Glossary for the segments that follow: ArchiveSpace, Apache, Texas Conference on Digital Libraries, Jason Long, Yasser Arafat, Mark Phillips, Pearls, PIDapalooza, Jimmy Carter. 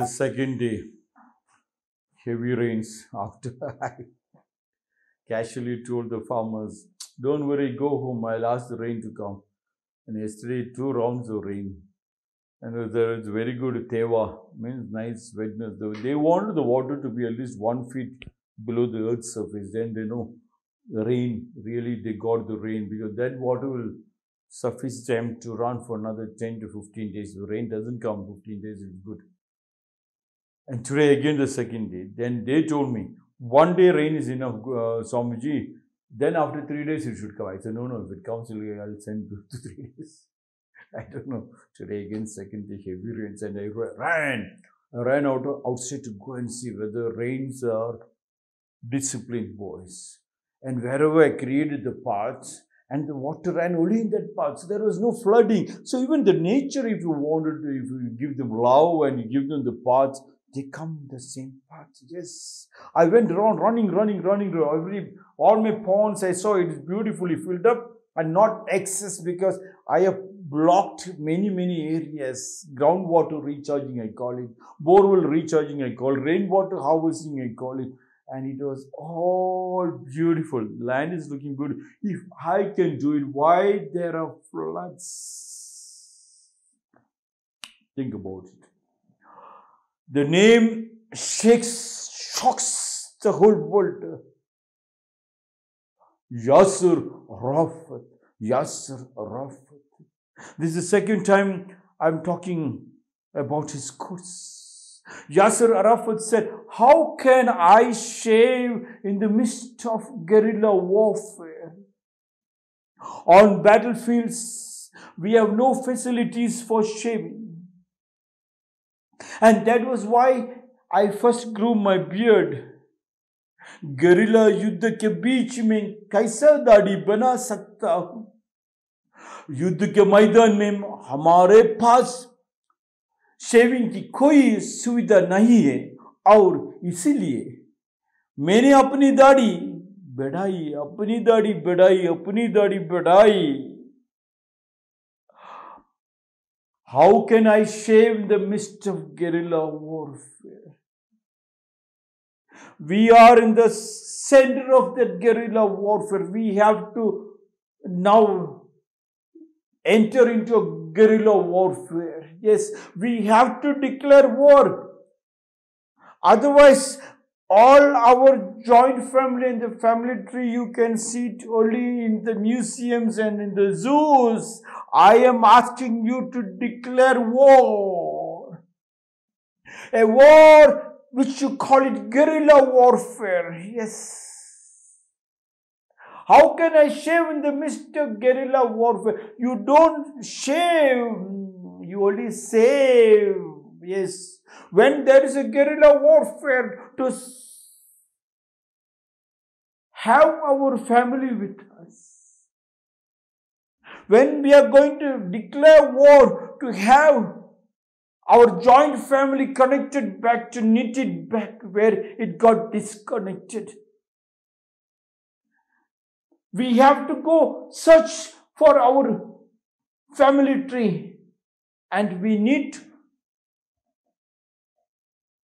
the second day. Heavy rains after I casually told the farmers, don't worry, go home, I'll ask the rain to come. And yesterday, 2 rounds of rain. And there is very good tewa, means nice wetness. They want the water to be at least 1 feet below the earth's surface. Then they know the rain, really they got the rain, because that water will suffice them to run for another 10 to 15 days. The rain doesn't come, 15 days is good. And today again the second day. Then they told me, 1 day rain is enough, Swamiji. Then after 3 days it should come. I said, no, if it comes, I'll send 2 to 3 days. I don't know. Today again, second day, heavy rains, and I ran outside to go and see whether rains are disciplined boys. And wherever I created the paths, and the water ran only in that path, so there was no flooding. So even the nature, if you wanted to, if you give them love and you give them the paths, they come the same path. Yes, I went around running. All my ponds I saw, it is beautifully filled up and not excess, because I have blocked many areas. Groundwater recharging, I call it. Borewell recharging, I call it. Rainwater harvesting, I call it. And it was all beautiful. Land is looking good. If I can do it, why there are floods? Think about it. The name shocks the whole world. Yasser Arafat. This is the second time I'm talking about his course. Yasser Arafat said, how can I shave in the midst of guerrilla warfare? On battlefields, we have no facilities for shaving. And that was why I first grew my beard. Guerrilla युद्ध के बीच में कैसा दाढ़ी बना सकता हूं? युद्ध के मैदान में हमारे पास शेविंग की कोई सुविधा नहीं है, और इसीलिए मैंने अपनी दाढ़ी बढ़ाई. How can I shave in the midst of guerrilla warfare? We are in the center of that guerrilla warfare. We have to now enter into a guerrilla warfare. Yes, we have to declare war. Otherwise, all our joint family and the family tree, you can see it only in the museums and in the zoos. I am asking you to declare war. A war which you call it guerrilla warfare. Yes. How can I shave in the midst of guerrilla warfare? You don't shave, you only save. Yes. When there is a guerrilla warfare, to have our family with us. When we are going to declare war, to have our joint family connected back, to knit it back where it got disconnected. We have to go search for our family tree, and we need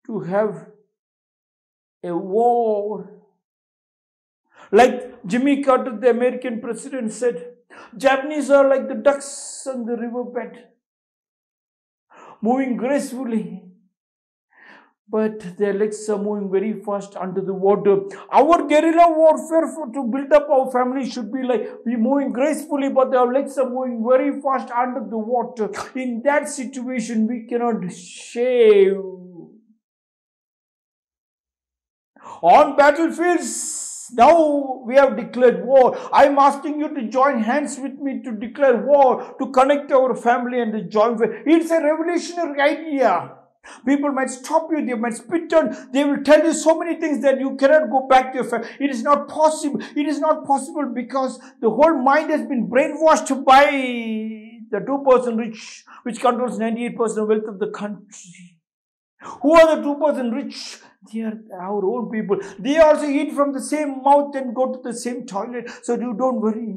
to have a war. Like Jimmy Carter, the American president, said, Japanese are like the ducks on the riverbed, moving gracefully, but their legs are moving very fast under the water. Our guerrilla warfare to build up our family should be like, we moving gracefully, but our legs are moving very fast under the water. In that situation, we cannot shave. On battlefields, now we have declared war. I am asking you to join hands with me to declare war, to connect our family and the joint family. It's a revolutionary idea. People might stop you, they might spit on, they will tell you so many things that you cannot go back to your family. It is not possible. It is not possible, because the whole mind has been brainwashed by the 2% rich, which controls 98% wealth of the country. Who are the 2% rich? They are our own people. They also eat from the same mouth and go to the same toilet. So you don't worry.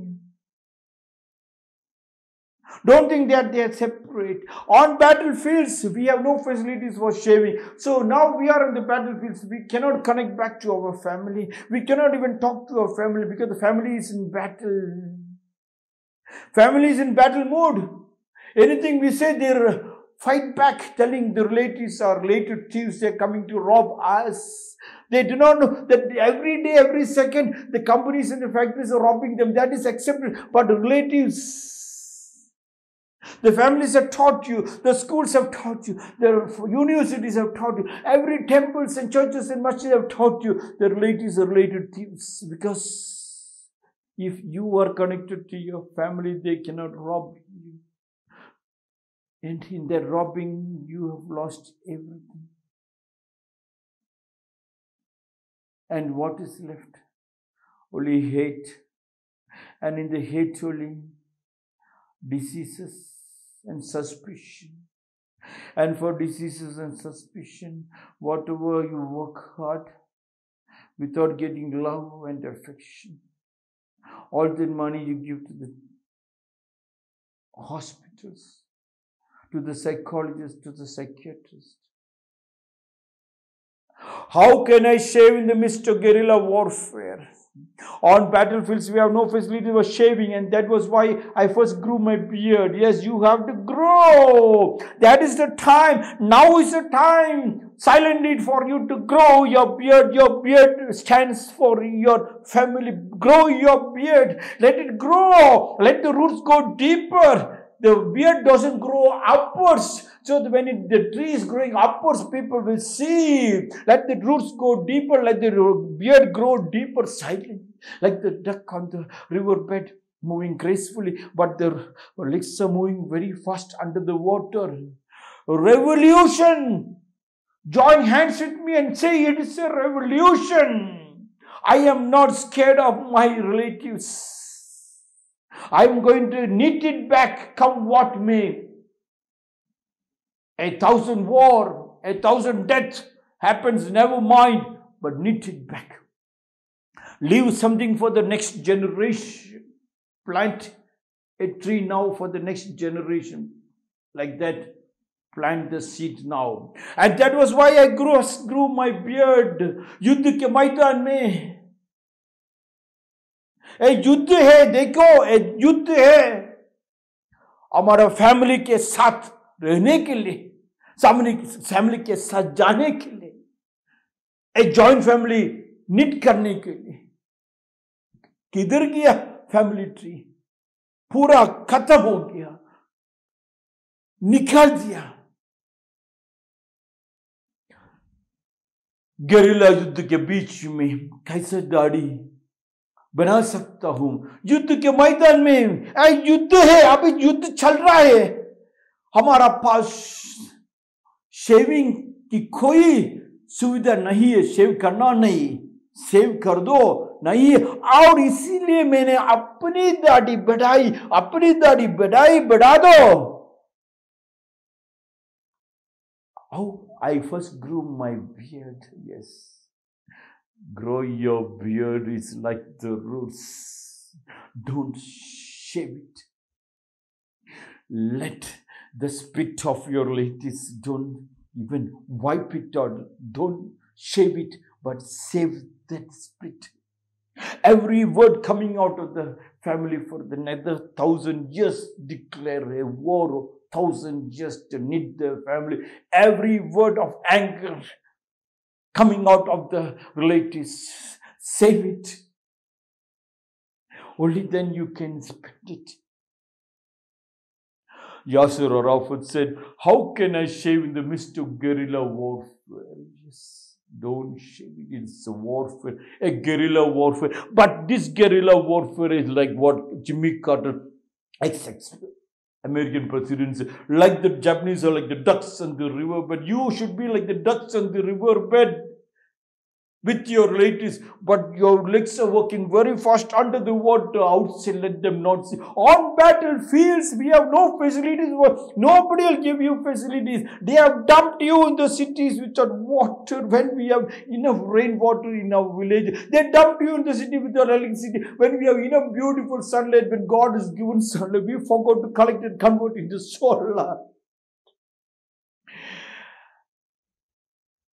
Don't think that they are separate. On battlefields, we have no facilities for shaving. So now we are on the battlefields. We cannot connect back to our family. We cannot even talk to our family because the family is in battle. Family is in battle mode. Anything we say, they fight back, telling the relatives or related thieves they are coming to rob us. They do not know that every day, every second, the companies and the factories are robbing them. That is accepted. But the relatives, the families have taught you, the schools have taught you, the universities have taught you, every temples and churches and masjids have taught you, the relatives are related thieves. Because if you are connected to your family, they cannot rob you. And in their robbing, you have lost everything. And what is left? Only hate. And in the hate only, diseases and suspicion. And for diseases and suspicion, whatever you work hard without getting love and affection, all the money you give to the hospitals, to the psychologist, to the psychiatrist. How can I shave in the midst of guerrilla warfare? On battlefields, we have no facility for shaving, and that was why I first grew my beard. Yes, you have to grow. That is the time. Now is the time. Silent need for you to grow your beard. Your beard stands for your family. Grow your beard. Let it grow. Let the roots go deeper. The beard doesn't grow upwards. So when the tree is growing upwards, people will see. Let the roots go deeper. Let the beard grow deeper silently. Like the duck on the riverbed moving gracefully. But the legs are moving very fast under the water. Revolution. Join hands with me and say it is a revolution. I am not scared of my relatives. I am going to knit it back, come what may. 1,000 war, 1,000 death happens, never mind, but knit it back. Leave something for the next generation. Plant a tree now for the next generation. Like that, plant the seed now. And that was why I grew my beard. Yudh ke maidan mein. ए युद्ध है देखो ए युद्ध है हमारा family के साथ रहने के लिए सामने फैमिली के साथ जाने के लिए ए जॉइंट फैमिली निट करने के लिए किधर गया फैमिली ट्री पूरा खत्म हो गया निकाल दिया गेरिला युद्ध के बीच में कैसे दाढ़ी बना सकता हूं युद्ध के मैदान में युद्ध है अभी युद्ध चल रहा है हमारा पास शेविंग की कोई सुविधा नहीं है शेव करना नहीं शेव कर दो नहीं और इसीलिए मैंने अपनी दाढ़ी बढ़ाई बढ़ा दो I first grew my beard yes Grow your beard is like the roots. Don't shave it. Let the spit of your relatives, don't even wipe it out. Don't shave it, but save that spit. Every word coming out of the family for the another 1,000 years, declare a war of 1,000 years to knit the family. Every word of anger coming out of the relatives, save it. Only then you can spend it. Yasser Arafat said, how can I shave in the midst of guerrilla warfare? Yes, don't shave it. It's a warfare, a guerrilla warfare. But this guerrilla warfare is like what Jimmy Carter, American presidents, like the Japanese are like the ducks on the riverbed. You should be like the ducks on the riverbed. with your relatives, but your legs are working very fast under the water, outside, let them not see. On battlefields, we have no facilities, nobody will give you facilities. They have dumped you in the cities without water. When we have enough rainwater in our village, they dumped you in the city without electricity. When we have enough beautiful sunlight, when God has given sunlight, we forgot to collect and convert into solar.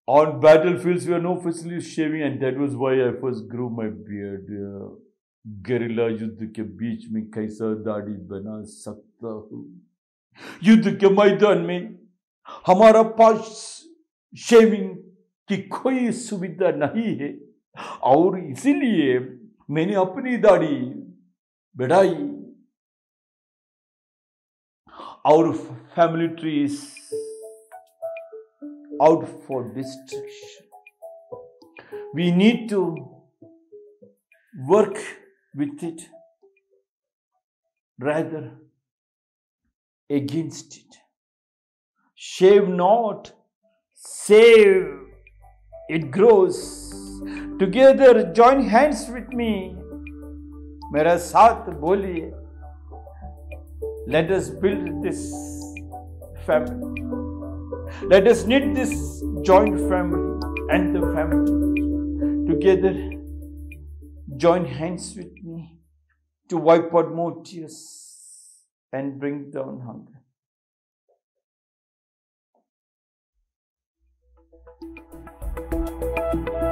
On battlefields, we have no facilities shaving, and that was why I first grew my beard. Guerrilla युद्ध के बीच में कैसा दाढ़ी बना सकता हूँ? युद्ध के मैदान में हमारा पास शेविंग की कोई सुविधा नहीं है, और इसीलिए मैंने अपनी दाढ़ी बढ़ाई और family trees out for distraction. We need to work with it rather against it. Shave not, save. It grows. Together join hands with me. Mera saath boliye. Let us build this family. Let us knit this joint family and the family. Together, join hands with me to wipe out more tears and bring down hunger.